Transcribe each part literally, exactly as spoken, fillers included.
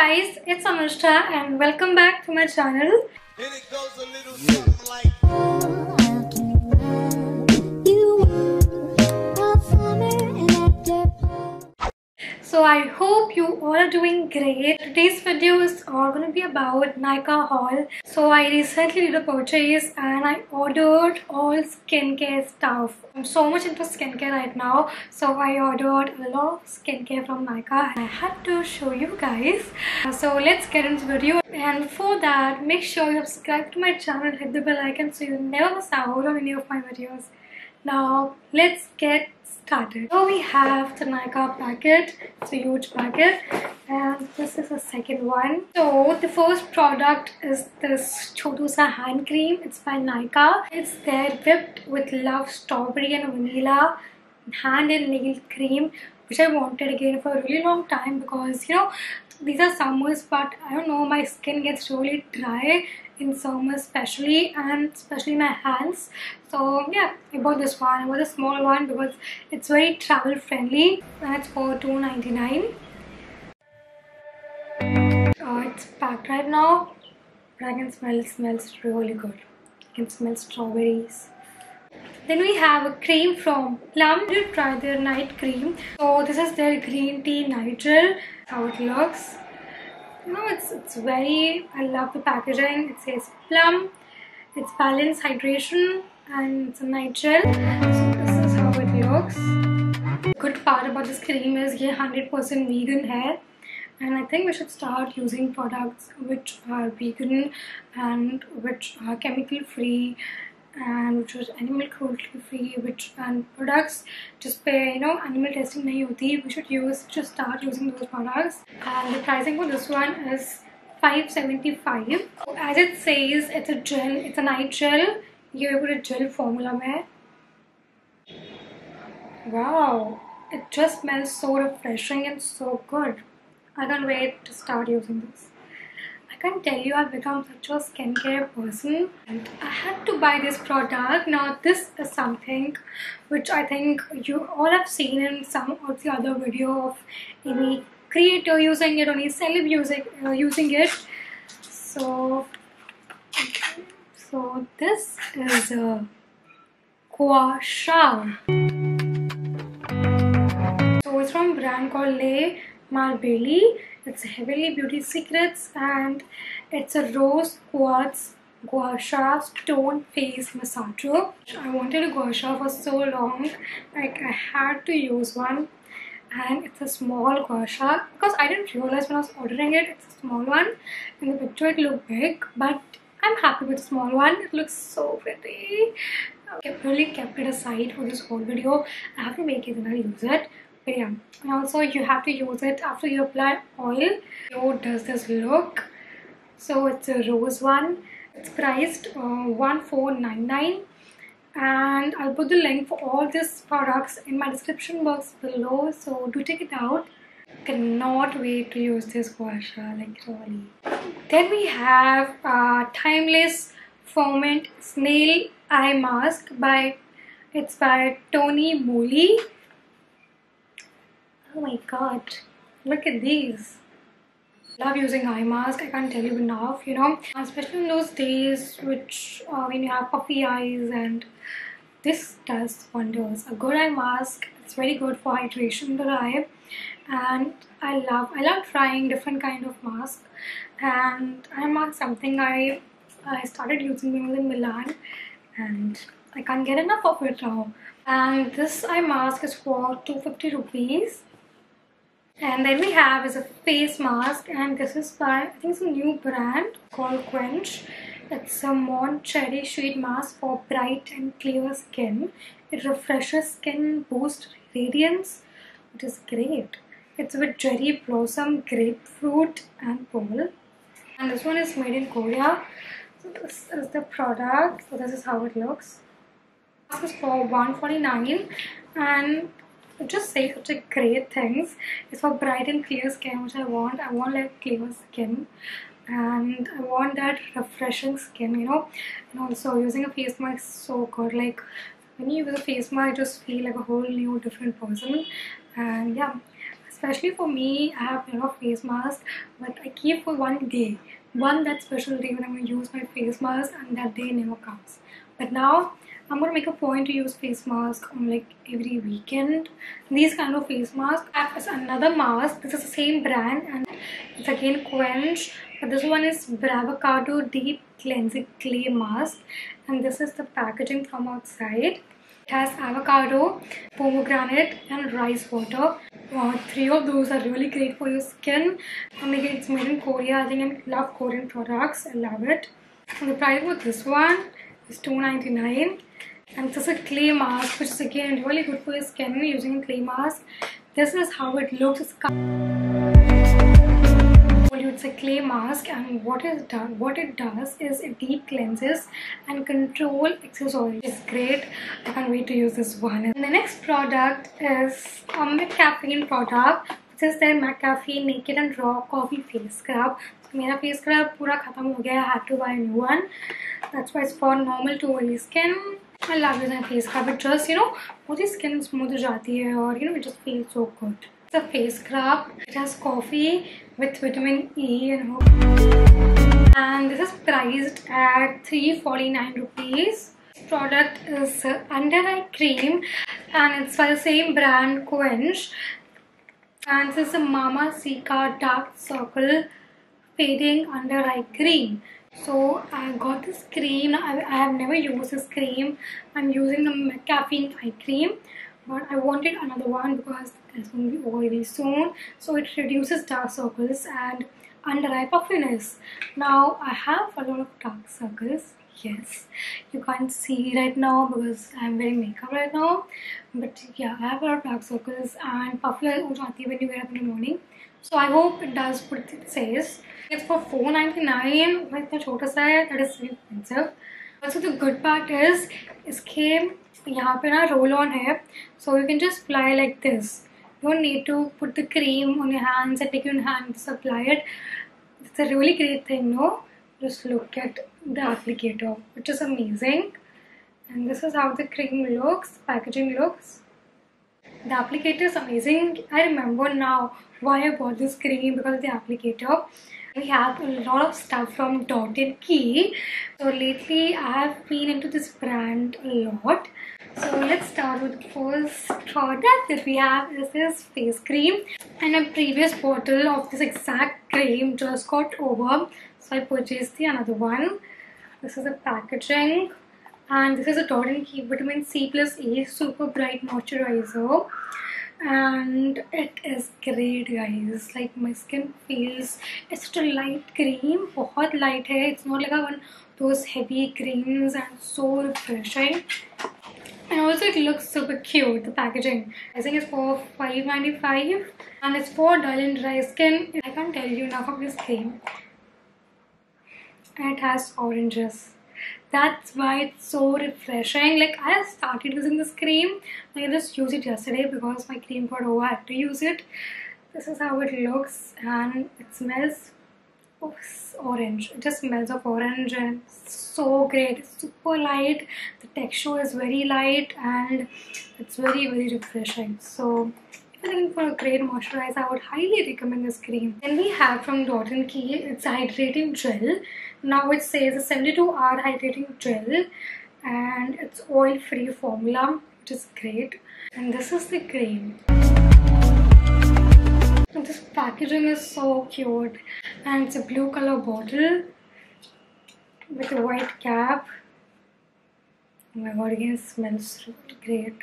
guys, it's Anushtha and welcome back to my channel. Here it goes a little something like So I hope you all are doing great. Today's video is all going to be about Nykaa haul. So I recently did a purchase and I ordered all skincare stuff. I'm so much into skincare right now. So I ordered a lot of skincare from Nykaa. I had to show you guys. So let's get into the video. And for that, make sure you subscribe to my channel. Hit the bell icon so you never miss out on any of my videos. Now let's get started. So we have the Nykaa packet. It's a huge packet and this is the second one. So the first product is this Chotu Sa hand cream. It's by Nykaa. It's their whipped with love strawberry and vanilla hand and nail cream, which I wanted again for a really long time because you know these are summers, but I don't know, my skin gets really dry in summer especially, and especially my hands. So yeah, I bought this one. I bought a small one because it's very travel friendly and it's for two ninety-nine. Uh, it's packed right now, but I can smell it smells really good. I can smell strawberries. Then we have a cream from Plum. We'll try their night cream. So this is their green tea night gel. How it looks. You know, it's it's very, I love the packaging. It says Plum, it's balanced hydration and it's a night gel. So this is how it looks. Good part about this cream is ये one hundred percent vegan है, and I think we should start using products which are vegan and which are chemical free and which was animal cruelty free, which and products just pay, you know, animal testing nahi hoti. We should use just start using those products. And the pricing for this one is five seventy-five. So as it says, it's a gel, it's a night gel. ये पूरे gel formula में है. Wow, it just smells so refreshing and so good. I can't wait to start using this. I can tell you, I've become such a skincare person and I had to buy this product. Now this is something which I think you all have seen in some or the other video of any creator using it or any celeb using, uh, using it. So, so this is uh, Gua Sha. So it's from a brand called Le My Marbelle. It's Heavenly Beauty Secrets and it's a rose quartz Gua Sha stone face massager. I wanted a Gua Sha for so long, like I had to use one, and it's a small Gua Sha because I didn't realize when I was ordering it, it's a small one. In the picture it looked big, but I'm happy with the small one. It looks so pretty. I really kept it aside for this whole video. I have to make it and I'll use it. But yeah, and also you have to use it after you apply oil. So does this look? So it's a rose one. It's priced uh, one four nine nine, and I'll put the link for all these products in my description box below. So do check it out. Cannot wait to use this Gua Sha, like really. Then we have uh, timeless foamant snail eye mask by it's by Tony Moly. Oh my god, look at these. Love using eye mask, I can't tell you enough, you know, especially in those days which uh, when you have puffy eyes, and this does wonders. A good eye mask, it's very good for hydration in the eye, and I love I love trying different kind of mask, and eye mask something I I started using when I was in Milan and I can't get enough of it now. And this eye mask is for two hundred fifty rupees. And then we have is a face mask, and this is by, I think it's a new brand called Quench. It's a Mont Cherry Shade Mask for bright and clear skin. It refreshes skin, boosts radiance, which is great. It's with cherry blossom, grapefruit and pearl. And this one is made in Korea. So this is the product. So this is how it looks. This is for one forty-nine, and it just says such a great things. It's for bright and clear skin, which I want. I want like clear skin, and I want that refreshing skin, you know. And also using a face mask is so good. Like when you use a face mask, you just feel like a whole new different person. And yeah, Especially for me, I have a pair of face masks, but I keep for one day. One that special day when I'm going to use my face mask, and that day never comes. But now, I'm going to make a point to use face mask on like every weekend. These kind of face masks. I have another mask. This is the same brand and it's again Quench. But this one is Bravocado Deep Cleansing Clay Mask. And this is the packaging from outside. It has avocado, pomegranate and rice water. Wow, three of those are really great for your skin. I mean, it's made in Korea. I think I love Korean products. I love it. And the price for this one is two ninety-nine. And this is a clay mask, which is again really good for your skin. Using a clay mask, this is how it looks. It's a clay mask, and what is done, what it does is it deep cleanses and control excess oil. It's great. I can't wait to use this one. And the next product is a mCaffeine product. This is their mCaffeine Naked and Raw Coffee Face Scrub. So, my face scrub pura khatam ho gaya. I had to buy a new one. That's why it's for normal to oily skin. I love using face scrub. It just, you know, mujhe skin smooth ho jati hai, or you know, it just feels so good. It's a face scrub. It has coffee with vitamin E and hope. And this is priced at three forty-nine rupees. This product is under eye cream, and it's by the same brand Quench. And this is a Mama Sika Dark Circle Fading Under Eye Cream. So I got this cream. I, I have never used this cream. I'm using the mCaffeine eye cream, but I wanted another one because it's going to be oily soon. So it reduces dark circles and under eye puffiness. Now I have a lot of dark circles. Yes, you can't see right now because I'm wearing makeup right now. But yeah, I have a lot of dark circles and puffy eyes when you wake up in the morning. So I hope it does what it says. It's for four ninety-nine. Like the chotu sa, that is really expensive. Also, the good part is it came. यहाँ पे ना roll on है, so you can just apply like this. You don't need to put the cream on your hands and take your hands to apply it. It's a really great thing, no? Just look at the applicator, which is amazing. And this is how the cream looks, packaging looks. The applicator is amazing. I remember now why I bought this cream, because of the applicator. We have a lot of stuff from Dot and Key. So lately I have been into this brand a lot. So let's start with the first product that we have is this face cream. And a previous bottle of this exact cream just got over, so I purchased the another one. This is the packaging. And this is a Dot and Key Vitamin C plus A Super Bright Moisturizer. And it is great, guys. Like, my skin feels, it's such a light cream, बहुत light है. It's not like one those heavy creams, and so refreshing. And also it looks super cute, the packaging. I think it's for five ninety-five, and it's for dull and dry skin. I can't tell you enough of this cream. And it has oranges. That's why it's so refreshing. Like, I started using this cream. I just used it yesterday because my cream got over. I had to use it. This is how it looks, and it smells of orange. It just smells of orange, and it's so great. It's super light. The texture is very light, and it's very, very refreshing. So, if you're looking for a great moisturizer, I would highly recommend this cream. Then we have from Dot and Key, it's hydrating gel. Now it says seventy-two hour hydrating gel, and it's oil-free formula, which is great. And this is the cream. And this packaging is so cute, and it's a blue color bottle with a white cap. Oh my god, again, it smells really great.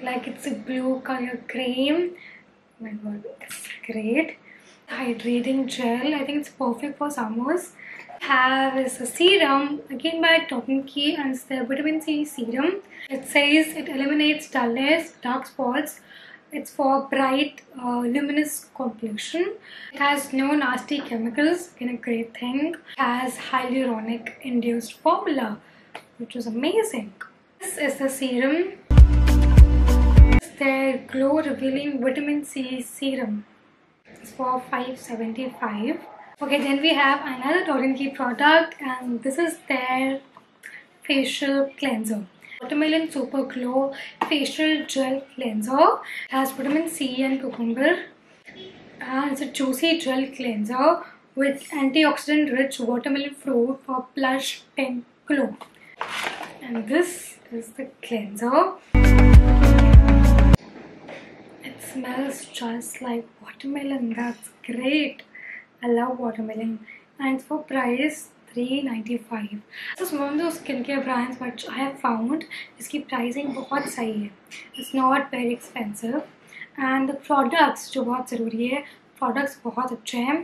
Like, it's a blue color cream. Oh my god, it's great. Hydrating gel. I think it's perfect for summers. Have is a serum, again by Dot and Key, and it's the vitamin C serum. It says it eliminates dullness, dark spots. It's for bright, uh, luminous complexion. It has no nasty chemicals, again a great thing. It has hyaluronic induced formula, which is amazing. This is the serum. It's their glow revealing vitamin C serum. It's for five seventy-five. Okay, then we have another Dot and Key product, and this is their facial cleanser. Watermelon Super Glow Facial Gel Cleanser. It has vitamin C and cucumber. and it's a juicy gel cleanser with antioxidant rich watermelon fruit for plush pink glow. And this is the cleanser. It smells just like watermelon. That's great. I love watermelon. And it's for price three ninety-five. This is one of those skincare brands which I have found iski pricing bahut sahi hai. It's not very expensive. And the products जो बहुत ज़रूरी है, products बहुत अच्छे हैं,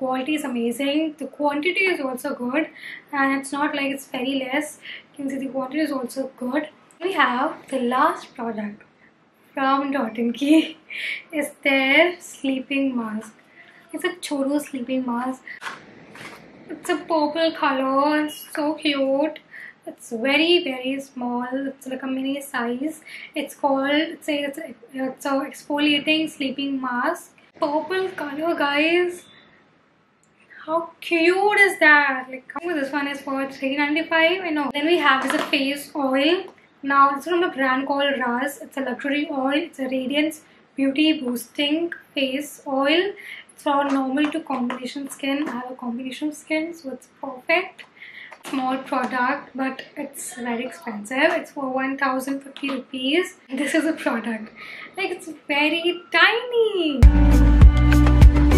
quality is amazing, the quantity is also good, and it's not like it's very less. You can see the quantity is also good. We have the last product from Dot and Key is their sleeping mask. It's a chotu sleeping mask. It's a purple color. It's so cute. It's very very small. It's like a mini size. It's called it's a it's a, it's a exfoliating sleeping mask. Purple color, guys. How cute is that? Like this one is for three ninety-five. I know. Then we have this face oil. Now this is from a brand called R A S. It's a luxury oil. It's a radiance beauty boosting face oil. It's for normal to combination skin. I have a combination skin, so it's perfect. Small product, but it's very expensive. It's for one thousand fifty rupees. This is a product, like it's very tiny.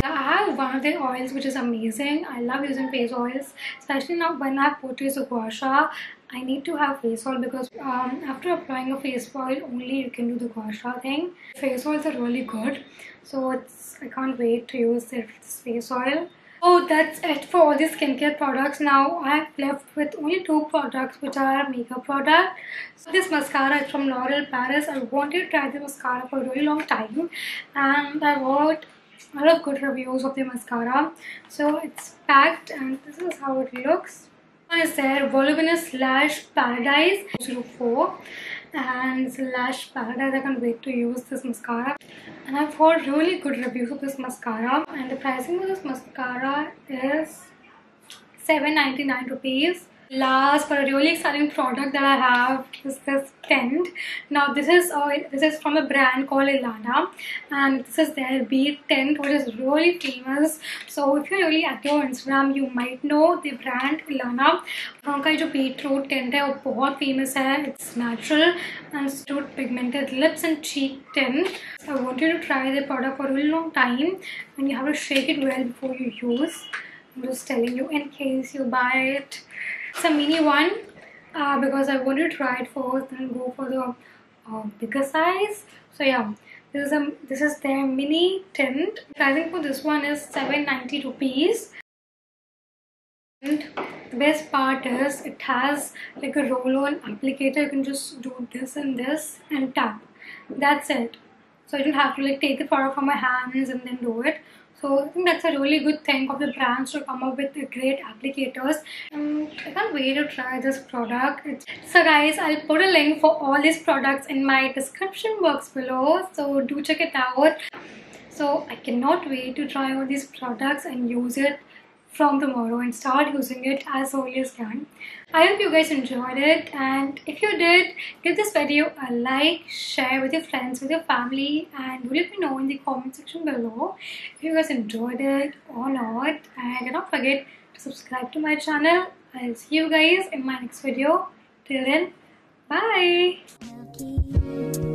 I have one of their oils which is amazing. I love using face oils, especially now when I purchase a Gua Sha. I need to have face oil because um, after applying a face oil only you can do the Gua Sha thing. Face oils are really good, so it's I can't wait to use this face oil. Oh, that's it for all the skincare products. Now I have left with only two products which are makeup products. So this mascara is from L'Oréal Paris. I wanted to try the mascara for a really long time, and I got a lot of good reviews of the mascara. So it's packed, and this is how it looks. One is there, Voluminous Lash Paradise zero four. And Lash Paradise. I can't wait to use this mascara, and I've heard really good reviews of this mascara. And the pricing of this mascara is seven ninety-nine rupees. Last but a really exciting product that I have is this tint. Now this is uh, this is from a brand called Ilana, and this is their bead tint, which is really famous. So if you're really active on Instagram, you might know the brand Ilana. उनका जो beetroot tint है वो बहुत famous है. It's natural and it's too pigmented lips and cheek tint. So I wanted to try the product for a really long time, and you have to shake it well before you use. I'm just telling you in case you buy it. It's a mini one uh, because I wanted to try it first and go for the uh, bigger size. So yeah, this is a this is their mini tint. Pricing for this one is seven ninety rupees. And the best part is it has like a roll-on applicator. You can just do this and this and tap. That's it. So I don't have to like take the product from my hands and then do it. So I think that's a really good thing of the brands to come up with great applicators. Um, I can't wait to try this product. It's... So guys, I'll put a link for all these products in my description box below. So do check it out. So I cannot wait to try all these products and use it from tomorrow and start using it as early as can. I hope you guys enjoyed it, and if you did, give this video a like, share with your friends, with your family, and do let me know in the comment section below if you guys enjoyed it or not. And don't forget to subscribe to my channel. I'll see you guys in my next video. Till then, bye.